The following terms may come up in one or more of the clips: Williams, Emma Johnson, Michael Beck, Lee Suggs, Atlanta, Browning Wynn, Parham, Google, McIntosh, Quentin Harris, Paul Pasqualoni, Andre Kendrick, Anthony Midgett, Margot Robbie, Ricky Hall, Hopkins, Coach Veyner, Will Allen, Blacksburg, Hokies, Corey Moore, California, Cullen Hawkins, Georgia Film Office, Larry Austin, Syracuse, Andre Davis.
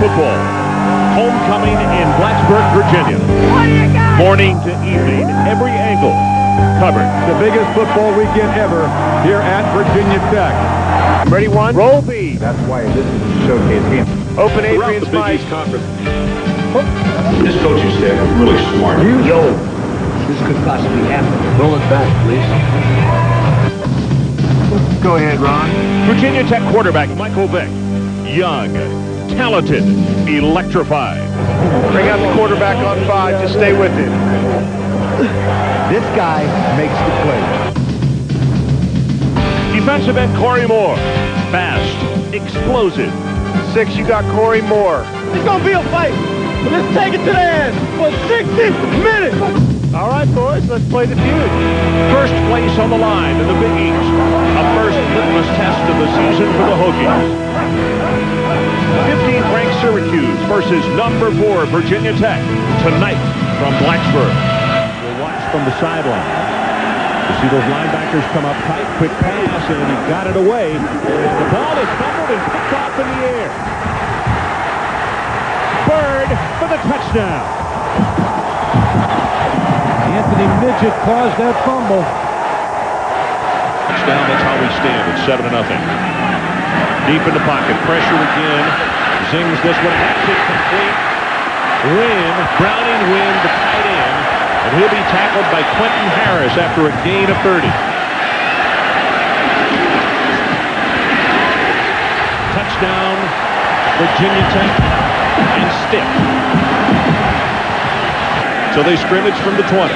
football. Homecoming in Blacksburg, Virginia. Morning to evening, every angle covered. The biggest football weekend ever here at Virginia Tech. Ready one, roll B. That's why this is a showcase game. Open Adrian's mic. This coaching staff is really smart. Yo, this could possibly happen. Roll it back, please. Go ahead, Ron. Virginia Tech quarterback Michael Beck. Young, talented, electrified. Bring out the quarterback on five to stay with him. This guy makes the play. Defensive end Corey Moore. Fast, explosive. Six, you got Corey Moore. It's going to be a fight. Let's take it to the end for 60 minutes. All right, boys, let's play the feud. First place on the line in the Big East. A first litmus test of the season for the Hokies. 15th ranked Syracuse versus number 4 Virginia Tech tonight from Blacksburg. We'll watch from the sideline. You see those linebackers come up tight, quick pass, and he got it away. The ball is fumbled and picked off in the air. Bird for the touchdown. Anthony Midgett caused that fumble. Touchdown, that's how we stand at 7-0. Deep in the pocket, pressure again, zings this one, hacks it complete. Wynn, Browning Wynn, the tight end, and he'll be tackled by Quentin Harris after a gain of 30. Touchdown, Virginia Tech, and stick. So they scrimmage from the 20.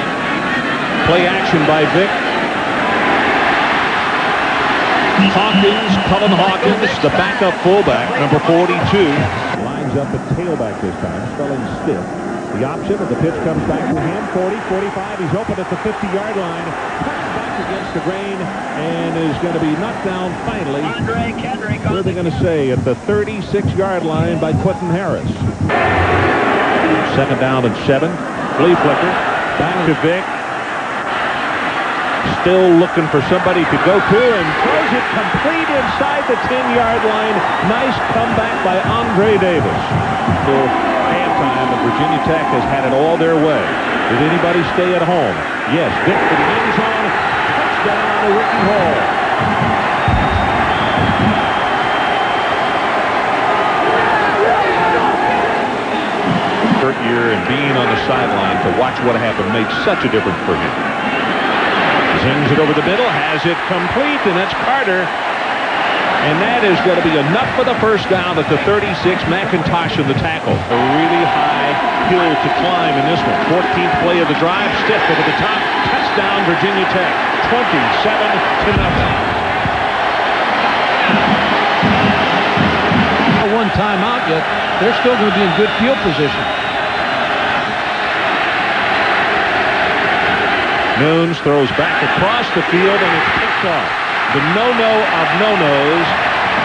Play action by Vic. Hawkins, Cullen Hawkins, the backup fullback, number 42. Lines up a tailback this time, spelling stiff. The option of the pitch comes back to him, 40, 45, he's open at the 50-yard line. Back against the grain and is going to be knocked down finally. Andre Kendrick. What are they going to say at the 36-yard line by Quentin Harris? Second down and 7. Flea flicker. Back to Vic. Still looking for somebody to go to and throws it complete inside the 10-yard line. Nice comeback by Andre Davis. Till halftime, and Virginia Tech has had it all their way. Did anybody stay at home? Yes, Vic for the end zone. Touchdown to Ricky Hall. Third year and being on the sideline to watch what happened made such a difference for him. Zings it over the middle, has it complete, and that's Carter. And that is going to be enough for the first down at the 36. McIntosh in the tackle. A really high hill to climb in this one. 14th play of the drive, stiff over the top. Touchdown, Virginia Tech. 27-0. One timeout yet. They're still going to be in good field position. Nunes throws back across the field, and it's picked off. The no-no of no-nos.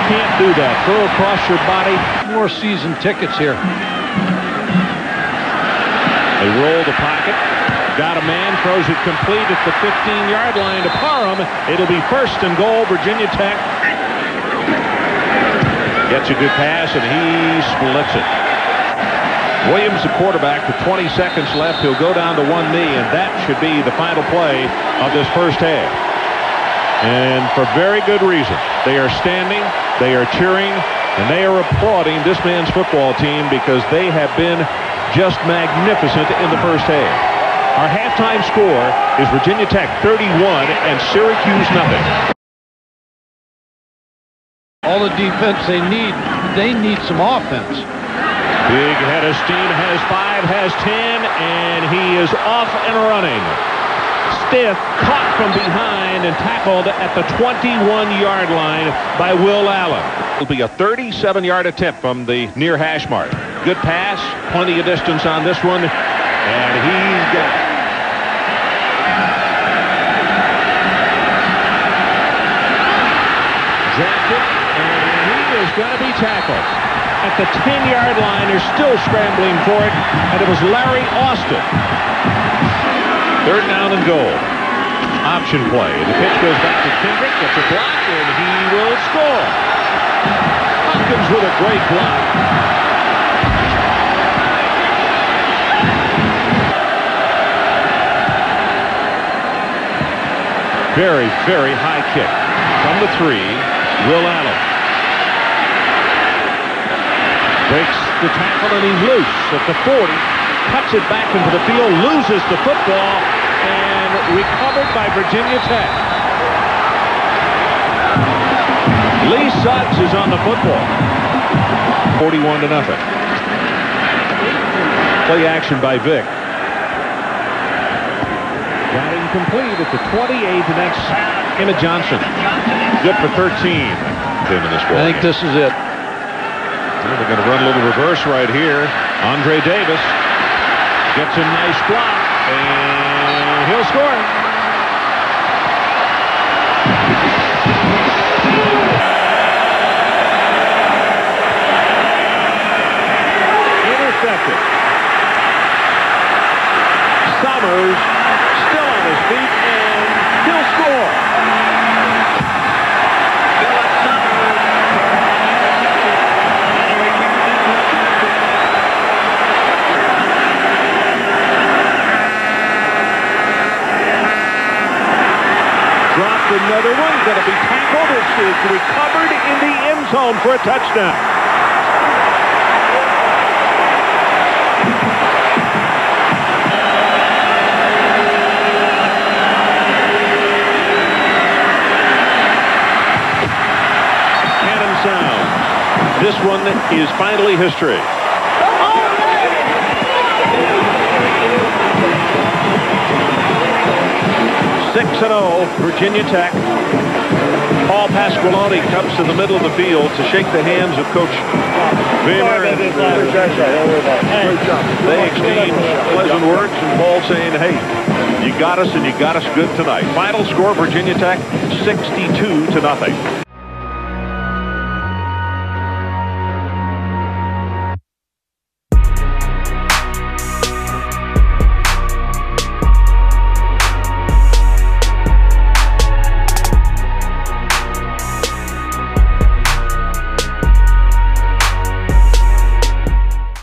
Can't do that. Throw across your body. More season tickets here. They roll the pocket. Got a man. Throws it complete at the 15-yard line to Parham. It'll be first and goal. Virginia Tech gets a good pass, and he splits it. Williams, the quarterback, with 20 seconds left. He'll go down to one knee, and that should be the final play of this first half. And for very good reason. They are standing, they are cheering, and they are applauding this man's football team because they have been just magnificent in the first half. Our halftime score is Virginia Tech 31 and Syracuse nothing. All the defense they need some offense. Big head of steam, has 5, has 10, and he is off and running. Stiff, caught from behind and tackled at the 21-yard line by Will Allen. It'll be a 37-yard attempt from the near hash mark. Good pass, plenty of distance on this one, and he's got it. Dropped it, and he is going to be tackled. At the 10-yard line, they're still scrambling for it, and it was Larry Austin. Third down and goal. Option play. The pitch goes back to Kendrick, gets a block, and he will score. Hopkins with a great block. very, very high kick. From the three, Will Allen. Breaks the tackle and he's loose at the 40. Cuts it back into the field, loses the football, and recovered by Virginia Tech. Lee Suggs is on the football. 41-0. Play action by Vic. Got incomplete at the 28, the next Emma Johnson. Good for 13. I think this is it. They're going to run a little reverse right here. Andre Davis gets a nice block, and he'll score. Intercepted. Summers. Another one going to be tackled. This is recovered in the end zone for a touchdown. Cannon sound. This one is finally history. Oh, Virginia Tech. Paul Pasqualoni comes to the middle of the field to shake the hands of Coach Veyner. They exchange pleasant words, and Paul saying, hey, you got us, and you got us good tonight. Final score, Virginia Tech 62-0.